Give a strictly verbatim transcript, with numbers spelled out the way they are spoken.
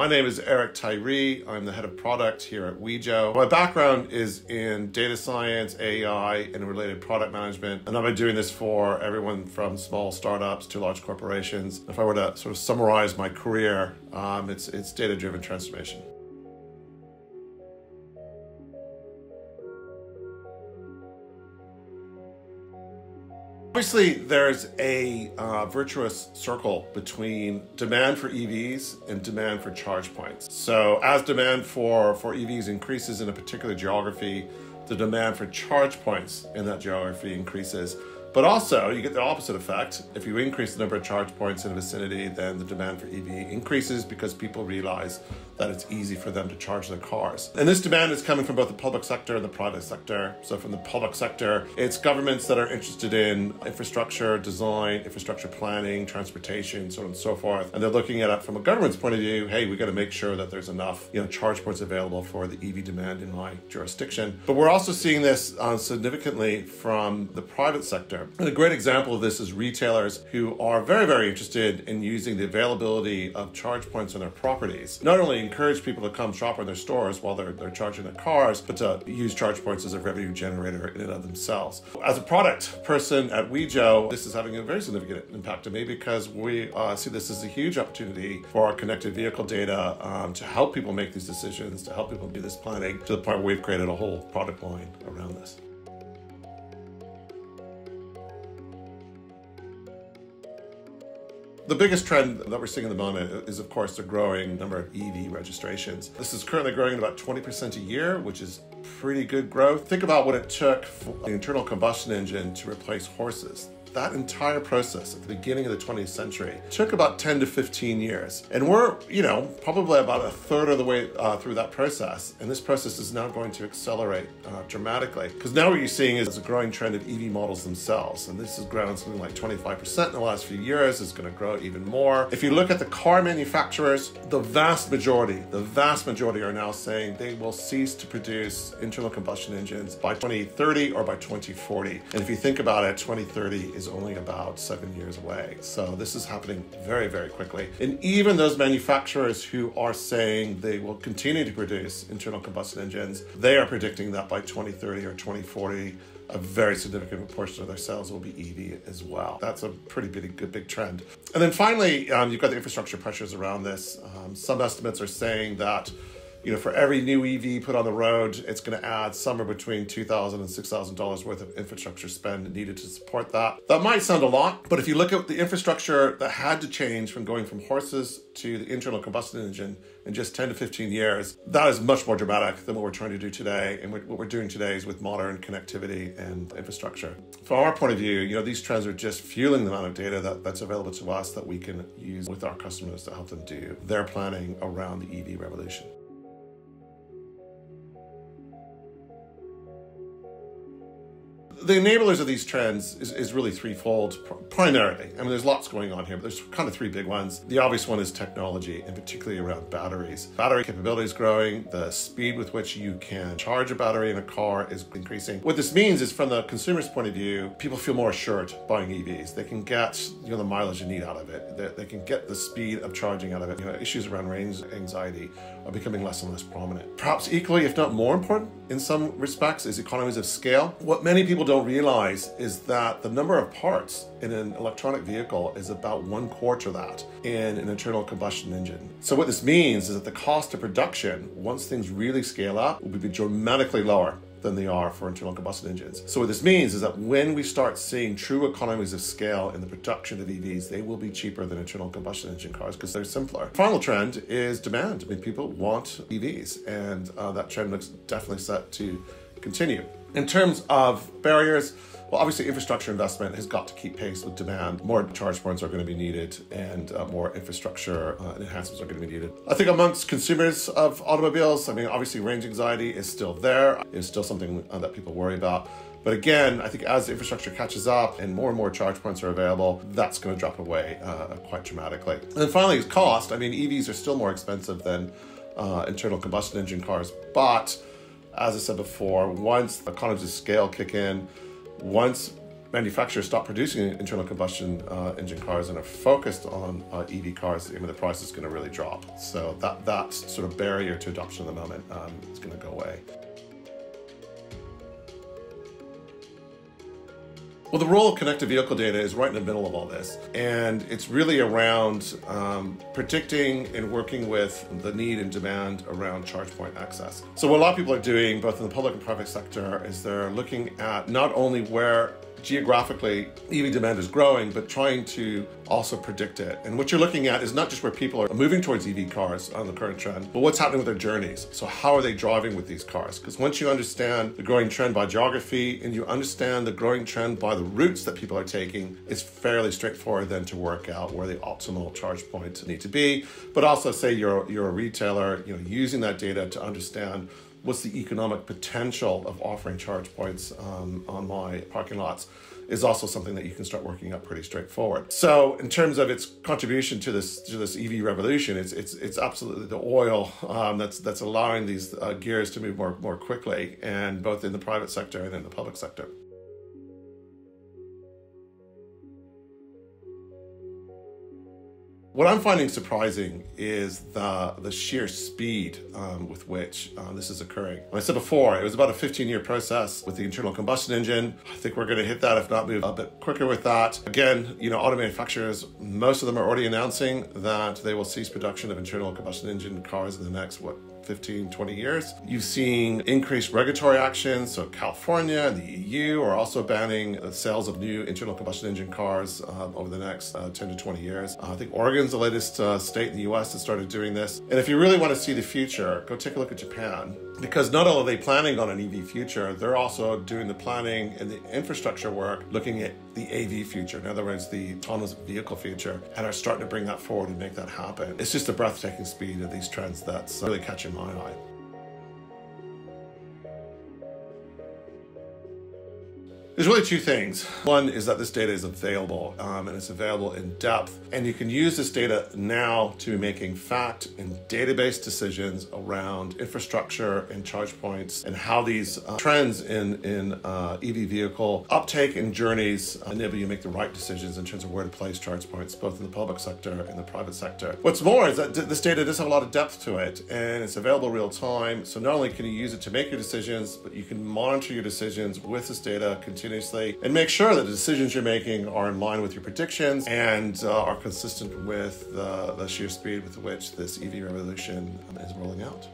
My name is Eric Tyree. I'm the head of product here at Wejo. My background is in data science, A I, and related product management. And I've been doing this for everyone from small startups to large corporations. If I were to sort of summarize my career, um, it's, it's data-driven transformation. Obviously, there's a uh, virtuous circle between demand for E Vs and demand for charge points. So as demand for, for E Vs increases in a particular geography, the demand for charge points in that geography increases. But also, you get the opposite effect. If you increase the number of charge points in a vicinity, then the demand for E V increases because people realize that it's easy for them to charge their cars. And this demand is coming from both the public sector and the private sector. So from the public sector, it's governments that are interested in infrastructure design, infrastructure planning, transportation, so on and so forth. And they're looking at it from a government's point of view, hey, we got to make sure that there's enough you know, charge points available for the E V demand in my jurisdiction. But we're also seeing this uh, significantly from the private sector. And a great example of this is retailers who are very, very interested in using the availability of charge points on their properties. Not only encourage people to come shop in their stores while they're, they're charging their cars, but to use charge points as a revenue generator in and of themselves. As a product person at Wejo, this is having a very significant impact on me because we uh, see this as a huge opportunity for our connected vehicle data um, to help people make these decisions, to help people do this planning, to the point where we've created a whole product line around this. The biggest trend that we're seeing at the moment is, of course, the growing number of E V registrations. This is currently growing at about twenty percent a year, which is pretty good growth. Think about what it took for the internal combustion engine to replace horses. That entire process at the beginning of the twentieth century took about ten to fifteen years. And we're, you know, probably about a third of the way uh, through that process. And this process is now going to accelerate uh, dramatically. Because now what you're seeing is a growing trend of E V models themselves. And this has grown something like twenty-five percent in the last few years. It's going to grow even more. If you look at the car manufacturers, the vast majority, the vast majority are now saying they will cease to produce internal combustion engines by twenty thirty or by twenty forty. And if you think about it, twenty thirty is only about seven years away. So this is happening very, very quickly. And even those manufacturers who are saying they will continue to produce internal combustion engines, they are predicting that by twenty thirty or twenty forty, a very significant proportion of their sales will be E V as well. That's a pretty big, good, big trend. And then finally, um, you've got the infrastructure pressures around this. Um, some estimates are saying that you know, for every new E V put on the road, it's going to add somewhere between two thousand dollars and six thousand dollars worth of infrastructure spend needed to support that. That might sound a lot, but if you look at the infrastructure that had to change from going from horses to the internal combustion engine in just ten to fifteen years, that is much more dramatic than what we're trying to do today. And what we're doing today is with modern connectivity and infrastructure. From our point of view, you know, these trends are just fueling the amount of data that, that's available to us that we can use with our customers to help them do their planning around the E V revolution. The enablers of these trends is, is really threefold, primarily. I mean, there's lots going on here, but there's kind of three big ones. The obvious one is technology, and particularly around batteries. Battery capability is growing. The speed with which you can charge a battery in a car is increasing. What this means is, from the consumer's point of view, people feel more assured buying E Vs. They can get you know the mileage you need out of it. They, they can get the speed of charging out of it. You know, issues around range anxiety are becoming less and less prominent. Perhaps equally, if not more important, in some respects, is economies of scale. What many people do don't realize is that the number of parts in an electronic vehicle is about one quarter that in an internal combustion engine. So what this means is that the cost of production, once things really scale up, will be dramatically lower than they are for internal combustion engines. So what this means is that when we start seeing true economies of scale in the production of E Vs, they will be cheaper than internal combustion engine cars because they're simpler. Final trend is demand. I mean, people want E Vs, and uh, that trend looks definitely set to continue. In terms of barriers, well, obviously infrastructure investment has got to keep pace with demand. More charge points are going to be needed, and uh, more infrastructure uh, enhancements are going to be needed. I think amongst consumers of automobiles, I mean, obviously range anxiety is still there. It's still something uh, that people worry about. But again, I think as the infrastructure catches up and more and more charge points are available, that's going to drop away uh, quite dramatically. And then finally, it's cost. I mean, E Vs are still more expensive than uh, internal combustion engine cars, but as I said before, once economies of scale kick in, once manufacturers stop producing internal combustion uh, engine cars and are focused on uh, E V cars, I mean, the price is going to really drop. So that, that sort of barrier to adoption at the moment um, is going to go away. Well, the role of connected vehicle data is right in the middle of all this, and it's really around um, predicting and working with the need and demand around charge point access. So what a lot of people are doing, both in the public and private sector, is they're looking at not only where geographically E V demand is growing, but trying to also predict it. And what you're looking at is not just where people are moving towards E V cars on the current trend, but what's happening with their journeys. So how are they driving with these cars? Because once you understand the growing trend by geography and you understand the growing trend by the routes that people are taking, it's fairly straightforward then to work out where the optimal charge points need to be. But also, say you're, you're a retailer, you know, using that data to understand what's the economic potential of offering charge points um, on my parking lots is also something that you can start working out pretty straightforward. So in terms of its contribution to this to this E V revolution, it's it's it's absolutely the oil um, that's that's allowing these uh, gears to move more more quickly, and both in the private sector and in the public sector. What I'm finding surprising is the, the sheer speed um, with which uh, this is occurring. Like I said before, it was about a fifteen year process with the internal combustion engine. I think we're going to hit that, if not move a bit quicker with that. Again, you know, auto manufacturers, most of them are already announcing that they will cease production of internal combustion engine cars in the next, what, fifteen, twenty years. You've seen increased regulatory action. So California and the E U are also banning the sales of new internal combustion engine cars uh, over the next uh, ten to twenty years. Uh, I think Oregon's the latest uh, state in the U S that started doing this. And if you really want to see the future, go take a look at Japan, because not only are they planning on an E V future, they're also doing the planning and the infrastructure work, looking at the A V future, in other words, the autonomous vehicle future, and are starting to bring that forward and make that happen. It's just the breathtaking speed of these trends that's really catching my eye. There's really two things. One is that this data is available, um, and it's available in depth, and you can use this data now to be making fact and database decisions around infrastructure and charge points and how these uh, trends in, in uh, E V vehicle uptake and journeys uh, enable you to make the right decisions in terms of where to place charge points, both in the public sector and the private sector. What's more is that this data does have a lot of depth to it, and it's available real time. So not only can you use it to make your decisions, but you can monitor your decisions with this data continuously, and make sure that the decisions you're making are in line with your predictions and uh, are consistent with uh, the sheer speed with which this E V revolution is rolling out.